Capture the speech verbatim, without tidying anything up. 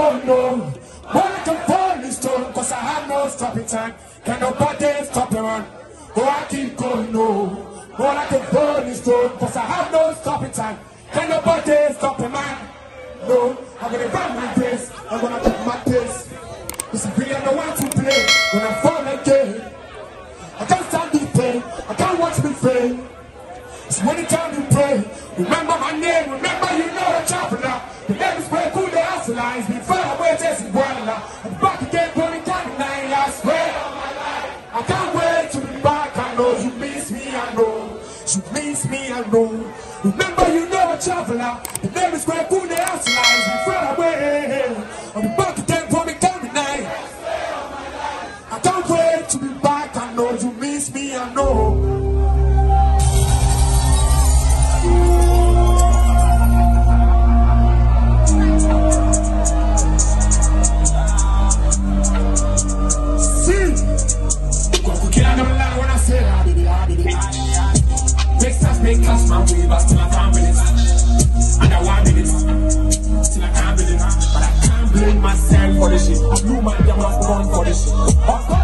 phone, no. Wanna come phone this tone, cause I have no stopping time. Can nobody stop me run? Oh, I keep going, no. Wanna come phone this tone, cause I have no stopping time. Can nobody stop me man? No, I'm gonna run my pace, I'm gonna keep my pace. This is really the one to play when I fall again. I can't stand the pain, I can't watch me fail. It's when the time you pray, remember my name, remember you know the chapter now. The name is Grand Kudayashi, it's been far away, just in one now. I'm back again, burning down the night, I swear on my life. I can't wait to be back, I know you miss me, I know. You miss me, I know. Remember you know the chapter now. The name is Grand Kudayashi, it's been far away. I'm back again, burning down the night. I swear on my life. I can't wait to be back, I know you miss me, I know. Make us my way back till I can't believe it. And I want it till I can't believe it. But I can't blame myself for this shit. I blew my damn up on for this shit.